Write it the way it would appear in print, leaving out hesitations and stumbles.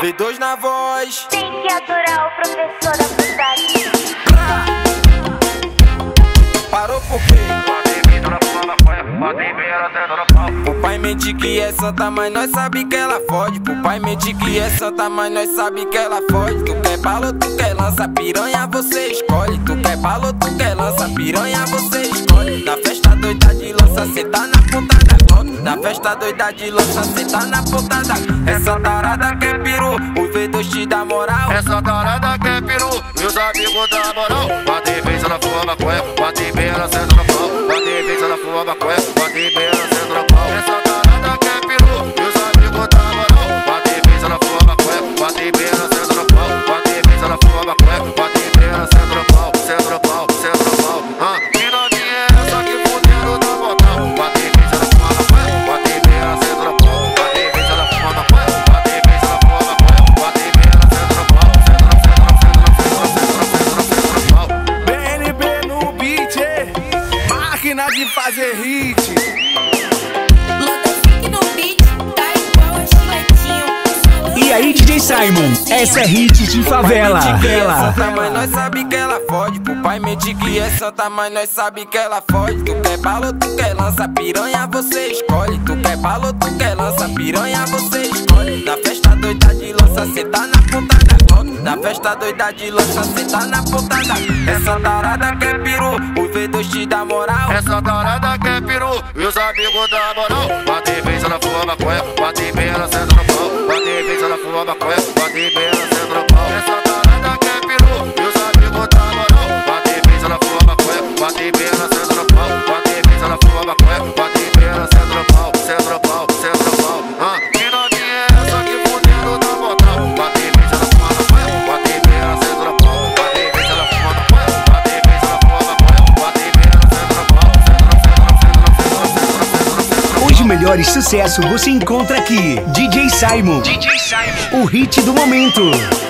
V2 na voz. Tem que aturar o professor da faculdade. Parou por quê? O pai mente que é santa, mas nós sabe que ela fode. O pai mente que é santa, mas nós sabe que ela fode. Tu quer bala ou tu quer lança piranha, você escolhe. Tu quer bala ou tu quer lança piranha, você escolhe. Na festa doida de lança, cê tá na ponta da glock. Na festa doida de lança, cê tá na ponta da glock. Essa tarada quer piru, o V2 te dá moral. Essa tarada quer piru, meus amigos da moral. Bate bem, se ela fuma maconha, bate bem, ela senta na pau. Bate bem, se ela fuma maconha, bate bem, ela senta na pau. Essa tarada quer piru, meus amigos da moral. Bate bem, se ela fuma maconha, bate bem, ela senta na pau. Bate bem, se ela fuma maconha, bate bem, ela senta na pau. Senta na pau, senta na pau, que novinha é essa que fudendo da moral? Bate bem, se ela fuma maconha, bate bem, ela senta na pau. Bate bem, se ela fuma maconha, bate bem, se ela fuma maconha, bate bem, ela senta na pau. BNB no beat, máquina de fazer hit. Lotofique no beat, tá igual a chiletinho. E aí, DJ Simon, essa é hit de favela. Mas nós sabe que ela fode. Pro pai mente que é santa, mas nós sabe que ela fode. Tu quer bala ou tu quer lança piranha, você escolhe. Tu quer bala ou tu quer lança piranha, você escolhe. Na festa doida de lança, cê tá na ponta da glock. Na festa doida de lança, cê tá na ponta da glock. Essa tarada quer piru, o V2 te dá moral. Essa tarada quer piru, e os amigos da moral. Bate bem, se ela fuma maconha, bate bem, ela senta no pau. Bate bem, se ela fuma maconha, bate bem, ela senta no pau. Essa tarada quer piru, e os amigos da moral. Bate bem, se ela fuma maconha, bate bem, ela senta no pau. Bate bem, se ela fuma maconha, bate bem, ela senta no pau. Senta no pau, senta no pau, que novinha é essa que fudendo da moral? Bate bem, se ela fuma maconha, bate bem, ela senta no pau. Bate bem, se ela fuma maconha, bate bem, se ela fuma maconha, bate bem, ela senta no pau. Os melhores sucessos você encontra aqui. DJ Simon, o hit do momento.